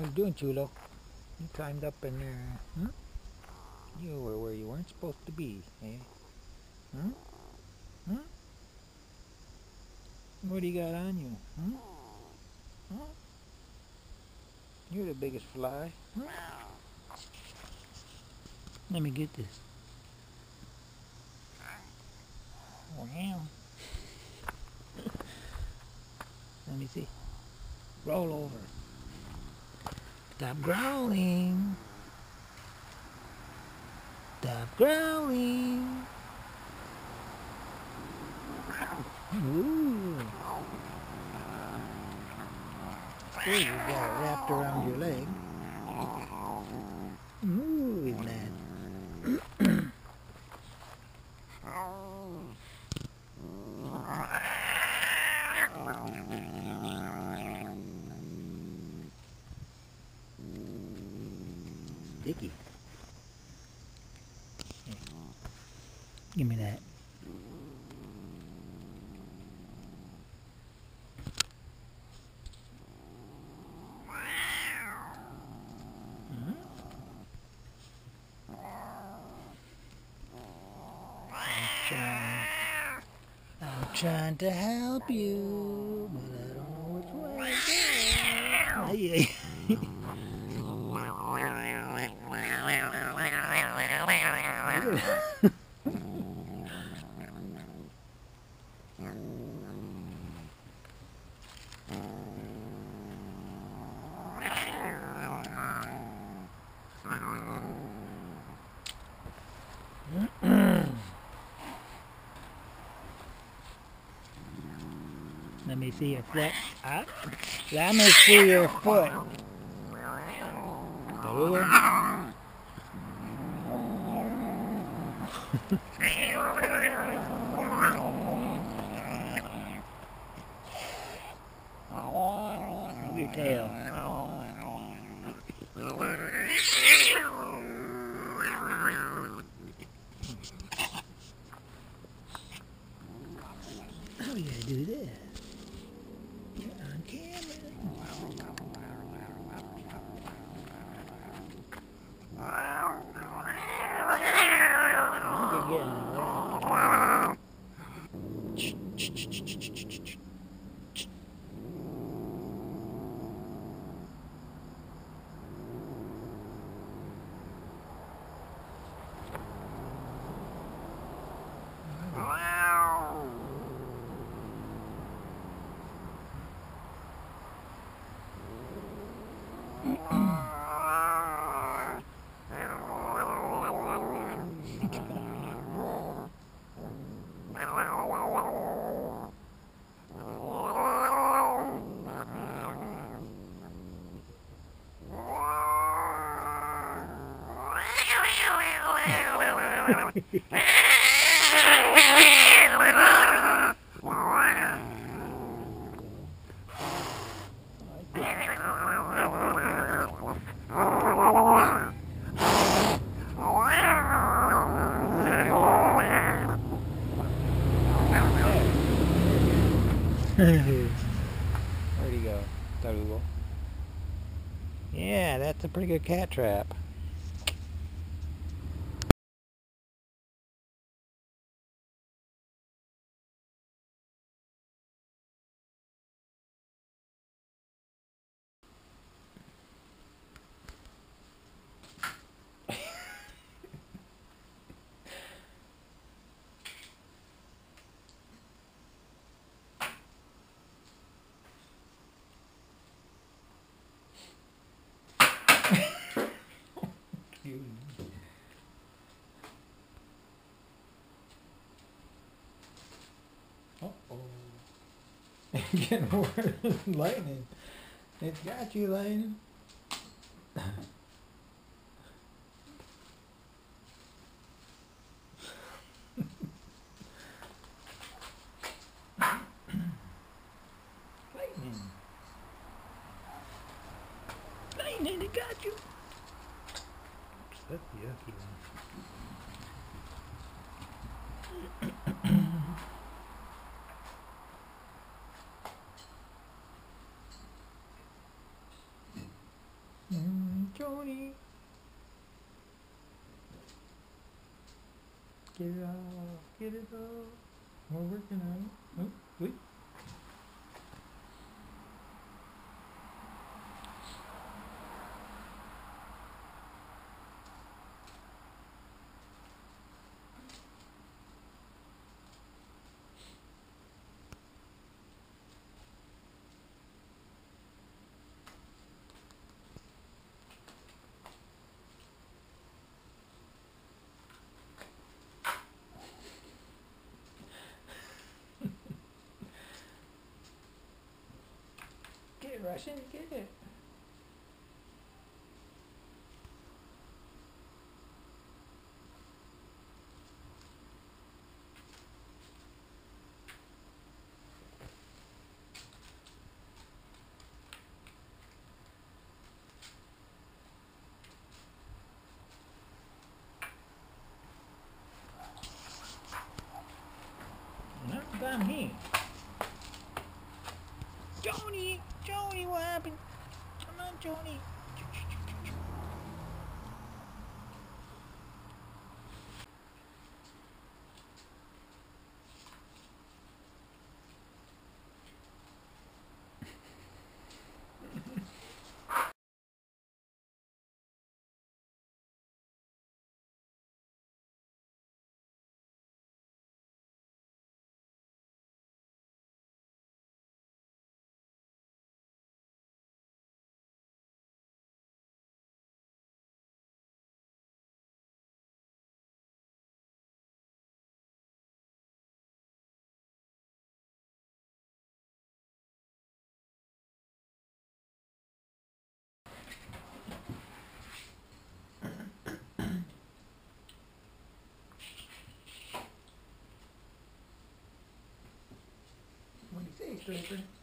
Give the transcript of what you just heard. What are you doing, Chulo? You climbed up and you were where you weren't supposed to be, eh? Huh? Huh? What do you got on you? Huh? Huh? You're the biggest fly. Huh? Let me get this. Wow. Let me see. Roll over. Stop growling. Stop growling. Ooh. There you got it wrapped around your leg. Ooh, that. Dicky. Yeah. Give me that. I'm trying to help you, but I don't know which way to Let me see your foot. Up. Let me see your foot. Over. Move your tail. How are you gonna do this? Where'd he go? Tarugo. Yeah, that's a pretty good cat trap. Getting worse than lightning. It's got you, Lane. Lightning. Lightning, it got you. That's the yucky one. Johnny. Get it off, get it off. We're working on it. Oh, wait. Russian, get it. Not by me. Tony! Joey, what happened? Come on, Tony. Thanks, Draper.